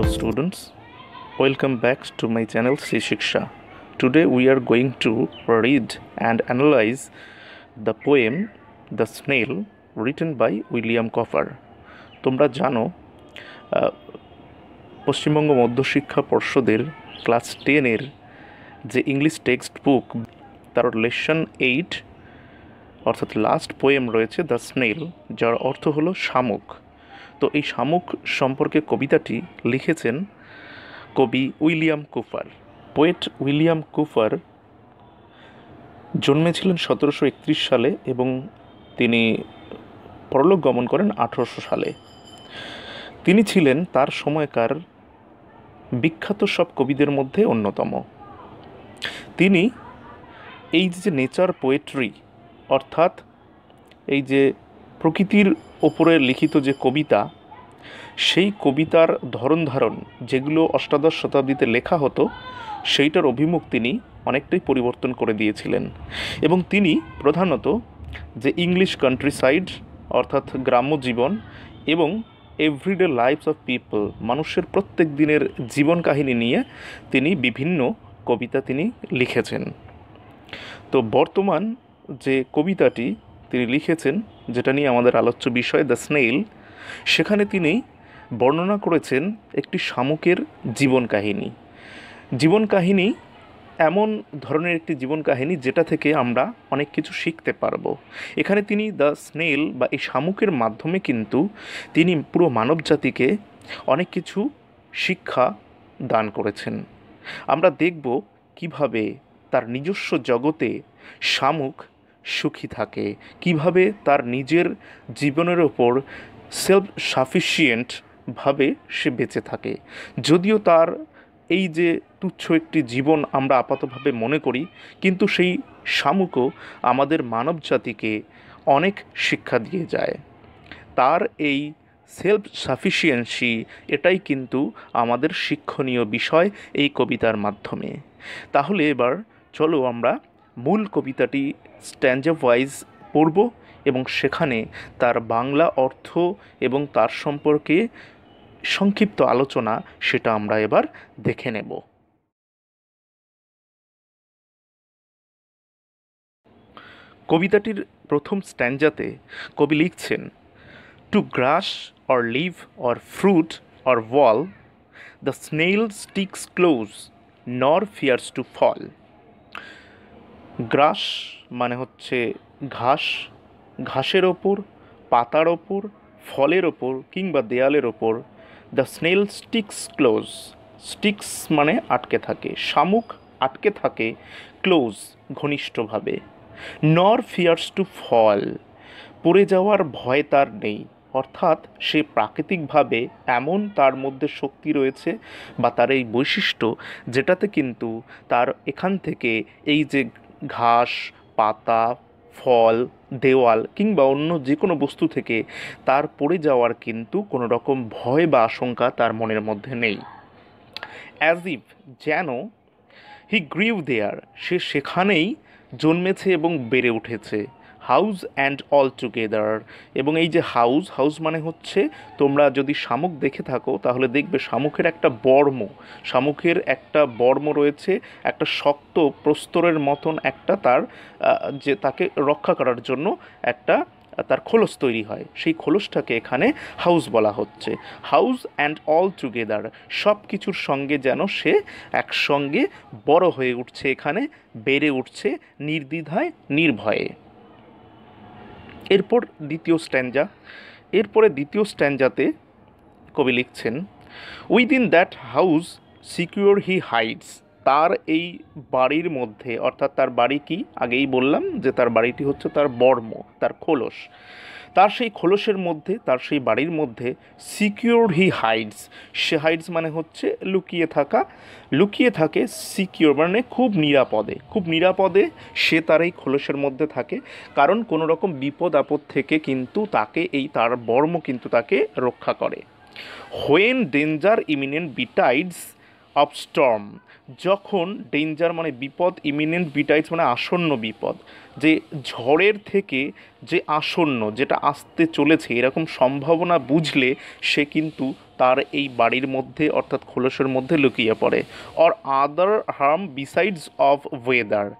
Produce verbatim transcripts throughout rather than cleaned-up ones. Hello students, welcome back to my channel Sri Shiksha. Today we are going to read and analyze the poem The Snail written by William Cowper. তোমরা জানো পশ্চিমবঙ্গ মধ্যশিক্ষা পর্ষদের class ten এর যে English textbook তার lesson eight অর্থাৎ last poem রয়েছে the snail, যার অর্থ হলো শামুক। তো এই শামুক সম্পর্কে কবিতাটি লিখেছেন কবি William Cowper. Poet William Cowper জন্মেছিলেন সতেরোশো একত্রিশ সালে এবং তিনি পরলোক গমন করেন আঠেরোশো সালে। তিনি ছিলেন তার সময়কার বিখ্যাত সব কবিদের মধ্যে অন্যতম। তিনি এই যে নেচার পোয়েট্রি অর্থাৎ এই যে প্রকৃতির ওপরে লিখিত যে কবিতা, সেই কবিতার ধরন ধারণ যেগুলো অষ্টাদশ শতাব্দীতে লেখা হতো সেইটার অভিমুখ তিনি অনেকটাই পরিবর্তন করে দিয়েছিলেন। এবং তিনি প্রধানত যে ইংলিশ কান্ট্রিসাইড অর্থাৎ গ্রাম্য জীবন এবং এভরিডে লাইফস অফ পিপল, মানুষের প্রত্যেক দিনের জীবন কাহিনী নিয়ে তিনি বিভিন্ন কবিতা তিনি লিখেছেন। তো বর্তমান যে কবিতাটি তিনি লিখেছেন, যেটা নিয়ে আমাদের আলোচ্য বিষয় দ্য স্নেইল, সেখানে তিনি বর্ণনা করেছেন একটি শামুকের জীবন কাহিনী। জীবন কাহিনী এমন ধরনের একটি জীবন কাহিনী যেটা থেকে আমরা অনেক কিছু শিখতে পারব। এখানে তিনি দ্য স্নেল বা এই শামুকের মাধ্যমে কিন্তু তিনি পুরো মানবজাতিকে অনেক কিছু শিক্ষা দান করেছেন। আমরা দেখব কিভাবে তার নিজস্ব জগতে শামুক সুখী থাকে, কিভাবে তার নিজের জীবনের ওপর সেলফ সাফিসিয়েন্টভাবে সে বেঁচে থাকে। যদিও তার এই যে তুচ্ছ একটি জীবন আমরা আপাতভাবে মনে করি, কিন্তু সেই শামুকও আমাদের মানবজাতিকে অনেক শিক্ষা দিয়ে যায়। তার এই সেলফ সাফিসিয়েন্সি, এটাই কিন্তু আমাদের শিক্ষণীয় বিষয় এই কবিতার মাধ্যমে। তাহলে এবার চলো আমরা মূল কবিতাটি স্ট্যান্ডা ওয়াইজ পড়ব এবং সেখানে তার বাংলা অর্থ এবং তার সম্পর্কে সংক্ষিপ্ত আলোচনা সেটা আমরা এবার দেখে নেব। কবিতাটির প্রথম স্ট্যাঞ্জাতে কবি লিখছেন, to grass or leaf or fruit or wall the snail sticks close nor fears to fall. Grass মানে হচ্ছে ঘাস, ঘাসের ওপর, পাতার ওপর, ফলের ওপর কিংবা দেয়ালের ওপর। The snail sticks close, sticks মানে আটকে থাকে, শামুক আটকে থাকে ক্লোজ ঘনিষ্ঠভাবে। নর ফিয়ার্স টু ফল, পড়ে যাওয়ার ভয় তার নেই, অর্থাৎ সে প্রাকৃতিকভাবে এমন তার মধ্যে শক্তি রয়েছে বা তার এই বৈশিষ্ট্য যেটাতে কিন্তু তার এখান থেকে এই যে ঘাস, পাতা, ফল, দেওয়াল কিংবা অন্য যে কোনো বস্তু থেকে তার পড়ে যাওয়ার কিন্তু কোনো রকম ভয় বা আশঙ্কা তার মনের মধ্যে নেই। অ্যাজ ইফ, যেন, হি গ্রিউ দেয়ার, সে সেখানেই জন্মেছে এবং বেড়ে উঠেছে। হাউস অ্যান্ড অল টুগেদার, এবং এই যে হাউস, হাউস মানে হচ্ছে, তোমরা যদি শামুক দেখে থাকো তাহলে দেখবে শামুকের একটা বর্ম, শামুকের একটা বর্ম রয়েছে, একটা শক্ত প্রস্তরের মতন একটা তার যে তাকে রক্ষা করার জন্য একটা তার খোলস তৈরি হয়, সেই খোলসটাকে এখানে হাউস বলা হচ্ছে। হাউস অ্যান্ড অল টুগেদার, সব কিছুর সঙ্গে যেন সে একসঙ্গে বড় হয়ে উঠছে, এখানে বেড়ে উঠছে নির্দ্বিধায় নির্ভয়ে। এরপর দ্বিতীয় স্ট্যাঞ্জা, এরপরে দ্বিতীয় স্ট্যাঞ্জাতে কবি লিখছেন, within that house secure he hides, তার এই বাড়ির মধ্যে, অর্থাৎ তার বাড়ি কি আগেই বললাম যে তার বাড়িটি হচ্ছে তার বর্ম, তার খোলস, তার সেই খোলসের মধ্যে, তার সেই বাড়ির মধ্যে সিকিউর হি হাইডস, সে হাইডস মানে হচ্ছে লুকিয়ে থাকা, লুকিয়ে থাকে, সিকিউর মানে খুব নিরাপদে, খুব নিরাপদে সে তার এই খোলসের মধ্যে থাকে, কারণ কোনো রকম বিপদ আপদ থেকে কিন্তু তাকে এই তার বর্ম কিন্তু তাকে রক্ষা করে। When danger imminent betides of storm, যখন ডেঞ্জার মানে বিপদ, ইমিনেন্ট বিটাইডস মানে আসন্ন বিপদ, যে ঝড়ের থেকে যে আসন্ন, যেটা আসতে চলেছে এরকম সম্ভাবনা বুঝলে সে কিন্তু तार ए बाड़ीर मध्य अर्थात खोलसर मध्य लुकिए पड़े और आदार हार्म बिसाइड्स अफ वेदार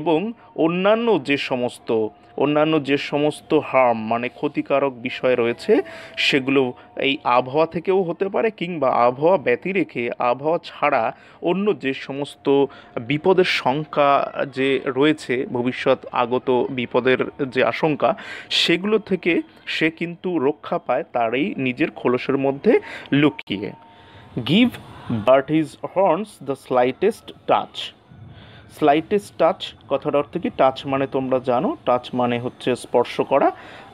एवं अन्यान्य जे समस्त अन्यान्य जे समस्त हार्म माने क्षतिकारक विषय रयेछे सेगुलो एई आबहावा थेकेओ होते पारे किंबा आबहावा व्यती रेखे आबहावा छाड़ा अन्य जे समस्त विपदेर संख्या जे रयेछे भविष्यत आगत विपदेर जे आशंका सेगुलो थेके से किन्तु रक्षा पाय तार एई निजेर खोलसेर मध्य लुकिये। Give but his horns the slightest touch slightest टाच कथार अर्थ कि टाच माने तोमरा जानो टाच माने होच्छे स्पर्श करा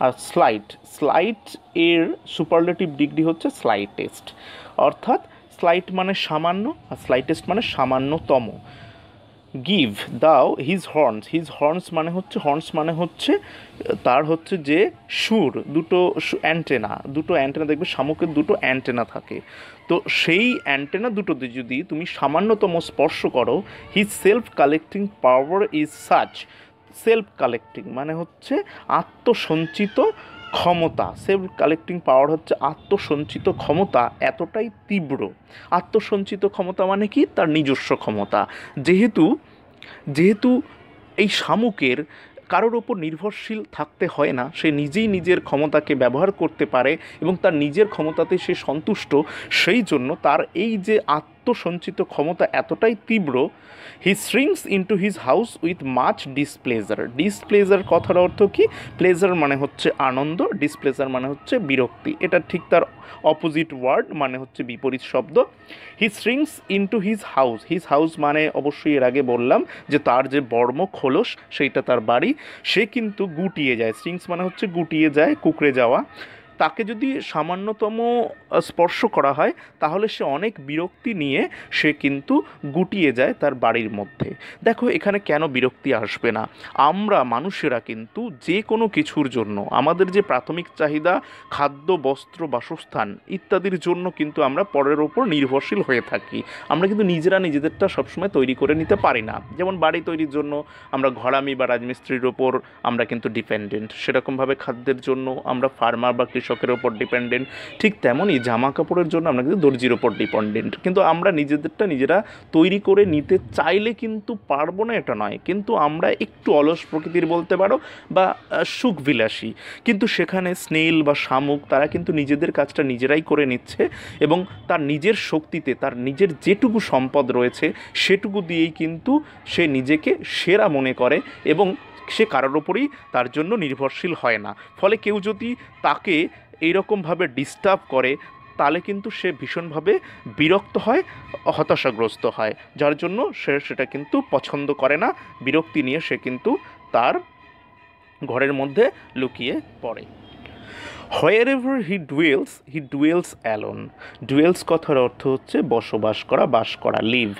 और स्लाइट स्लाइट एर सुपारलेटिव डिग्री होच्छे स्लाइटेस्ट अर्थात स्लाइट माने सामान्य और स्लाइटेस्ट माने सामान्यतम। गिव दाओ हिज हर्न्स हिज हर्न्स माने होच्छे हर्न्स माने होच्छे तार होच्छे जे सुर दुटो एंटेना दुटो एंटेना देखबे शामुकेर दुटो एंटेना थाके तो सेई एंटेना दुटो यदि तुमी सामान्यतम स्पर्श करो his self collecting power is such self collecting माने होच्छे आत्मसंचित क्षमता सेल्फ कलेक्टिंग पावर होच्छे आत्मसंचित क्षमता एतटाई तीव्र आत्मसंचित क्षमता माने कि तार निजस्व क्षमता जेहेतु जेहेतु एई शामुकेर कारोर ओपर निर्भरशील थाकते हय ना से निजेई निजेर क्षमताके व्यवहार करते पारे एबं तार निजेर क्षमताते से सन्तुष्ट सेई जन्य तार एई जे आत्मसंचित क्षमता एतटाई तीव्र he shrinks into his house with much displeasure डिसप्लेजार कथार अर्थ कि प्लेजार माने होच्छे आनंद डिसप्लेजार माने होच्छे बिरक्ति एटा ठीक तार अपोजिट वार्ड माने होच्छे विपरीत शब्द। He shrinks into his house his house माने अवश्यई एर आगे बोललाम जे तार जे बर्म खोलस सेइटा तार बाड़ी से किन्तु गुटिए जाए श्रिंक्स माने होच्छे गुटिए जाए कुकड़े जावा ताके यदि सामान्यतम स्पर्श करा है ताहले से अनेक बिरक्ति निये से किन्तु गुटिए जाए तार बाड़ीर मध्य। देखो एखाने केन बिरक्ति आसबे ना आमरा मानुषेरा किन्तु जे कोनो किछुर जोन्नो आमादेर जे प्राथमिक चाहिदा खाद्य वस्त्र बासस्थान इत्यादिर जोन्नो किन्तु आमरा परेर ओपर निर्भरशील हये थाकी आमरा किन्तु निजेरा निजेदेरटा सबसमय तैरि करे निते पारि ना जेमन बाड़ी तैरिर जोन्नो आमरा घरामी बा राजमिस्त्रिर ओपर आमरा किन्तु डिपेंडेंट सेरकम भावे खाद्येर जोन्नो आमरा फार्मार बा কৃষকের ওপর ডিপেন্ডেন্ট ঠিক তেমনই জামা কাপড়ের জন্য আমরা কিন্তু দর্জির ওপর ডিপেন্ডেন্ট কিন্তু আমরা নিজেদেরটা নিজেরা তৈরি করে নিতে চাইলে কিন্তু পারবো না এটা নয় কিন্তু আমরা একটু অলস প্রকৃতির বলতে পারো বা সুখবিলাসী কিন্তু সেখানে স্নেল বা শামুক তারা কিন্তু নিজেদের কাজটা নিজেরাই করে নিচ্ছে এবং তার নিজের শক্তিতে তার নিজের যেটুকু সম্পদ রয়েছে সেটুকু দিয়েই কিন্তু সে নিজেকে সেরা মনে করে এবং से कारोर ओपरई तार जोन्नो निर्भरशील हय ना फले केउ यदि ताके एई रकम भावे डिस्टार्ब करे ताहले किन्तु से भीषण भावे बिरक्त हय हताशाग्रस्त हय जार जोन्नो से सेटा किन्तु पछंद करे ना बिरक्ति निये से किन्तु तार घरेर मध्य लुकिये पड़े। Wherever he dwells, he dwells alone. Dwells कथार अर्थ होच्छे बसबास करा बास करा लिव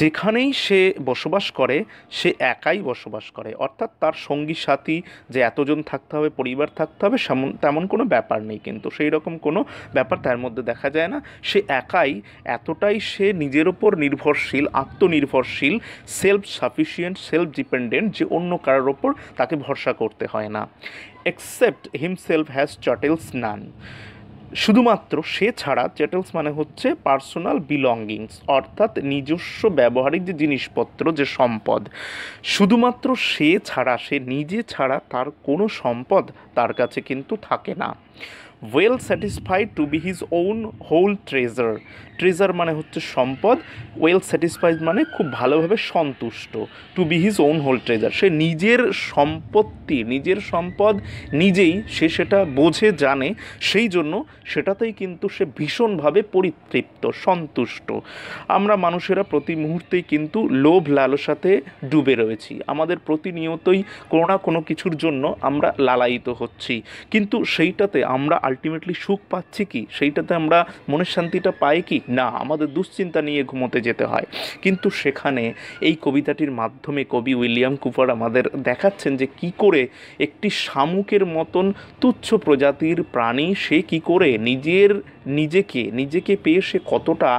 जेखानेई से बसबास करे से एकाई बसबास करे अर्थात तार संगी साथी जे एतजन थाकते होबे परिवार थाकते होबे तेमन कोनो ब्यापार नेई किन्तु सेई रकम कोनो ब्यापार तार मध्य देखा जाय ना से एकाई एतटाई से निजेर ओपर निर्भरशील आत्मनिर्भरशील सेल्फ साफिशिएंट सेल्फ डिपेंडेंट जे अन्य कारोर ओपर ताके भरसा करते हय ना। Except himself has chattels none. शुधुमात्र से छाड़ा चैटल्स माने होच्छे पार्सोनल बिलंगिंग्स अर्थात निजस्व व्यवहारिक जे जिनिसपत्र जे सम्पद शुधुमात्र से छाड़ा से निजे छाड़ा तार कोनो सम्पद तार काछे किन्तु थाके ना। Well satisfied to be his own whole treasure treasure माने होच्छे सम्पद well satisfied माने खूब भालोभावे सन्तुष्ट to be his own whole treasure से निजेर सम्पत्ति निजेर सम्पद निजेई से सेटा बोझे जाने सेई जोन्नो सेटातेई किन्तु से भीषणभावे परितृप्त सन्तुष्ट। आमरा मानुषेरा प्रति मुहूर्तेई किन्तु लोभ लालसाते डुबे रयेछि आमादेर प्रतिनियतोई कोनो ना कोनो किछुर जोन्नो आमरा लालायित होच्छी किन्तु सेइटाते आमरा আলটিমেটলি সুখ পাচ্ছি কি সেইটাতে আমরা মনের শান্তিটা পাই কি না আমাদের দুশ্চিন্তা নিয়ে ঘুমোতে যেতে হয় কিন্তু সেখানে এই কবিতাটির মাধ্যমে কবি উইলিয়াম কুপার আমাদের দেখাচ্ছেন যে কি করে একটি শামুকের মতন তুচ্ছ প্রজাতির প্রাণী সে কি করে নিজের নিজেকে নিজেকে পেয়ে সে কতটা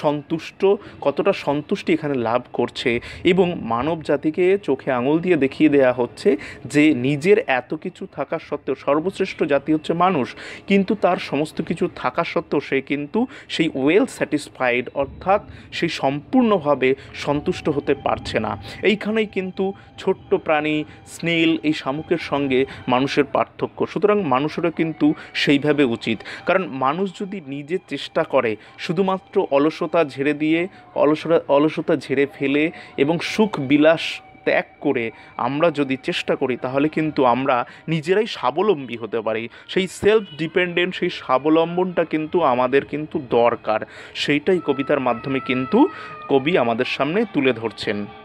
সন্তুষ্ট কতটা সন্তুষ্টি এখানে লাভ করছে এবং মানব জাতিকে চোখে আঙুল দিয়ে দেখিয়ে দেয়া হচ্ছে যে নিজের এত কিছু থাকা সত্ত্বেও সর্বশ্রেষ্ঠ জাতি হচ্ছে মানুষ, কিন্তু তার সমস্ত কিছু থাকা সত্ত্বেও সে কিন্তু সেই ওয়েল স্যাটিসফাইড অর্থাৎ সেই সম্পূর্ণভাবে সন্তুষ্ট হতে পারছে না। এইখানেই কিন্তু ছোট্ট প্রাণী স্নেল এই শামুকের সঙ্গে মানুষের পার্থক্য। সুতরাং মানুষেরও কিন্তু সেইভাবে উচিত, কারণ মানুষ যদি নিজে চেষ্টা করে শুধুমাত্র অলসতা ঝেড়ে দিয়ে অলসতা অলসতা ঝেড়ে ফেলে এবং সুখ বিলাস ত্যাগ করে আমরা যদি চেষ্টা করি তাহলে কিন্তু আমরা নিজেরাই স্বাবলম্বী হতে পারি। সেই সেলফ ডিপেন্ডেন্ট সেই স্বাবলম্বনটা কিন্তু আমাদের কিন্তু দরকার, সেইটাই কবিতার মাধ্যমে কিন্তু কবি আমাদের সামনে তুলে ধরছেন।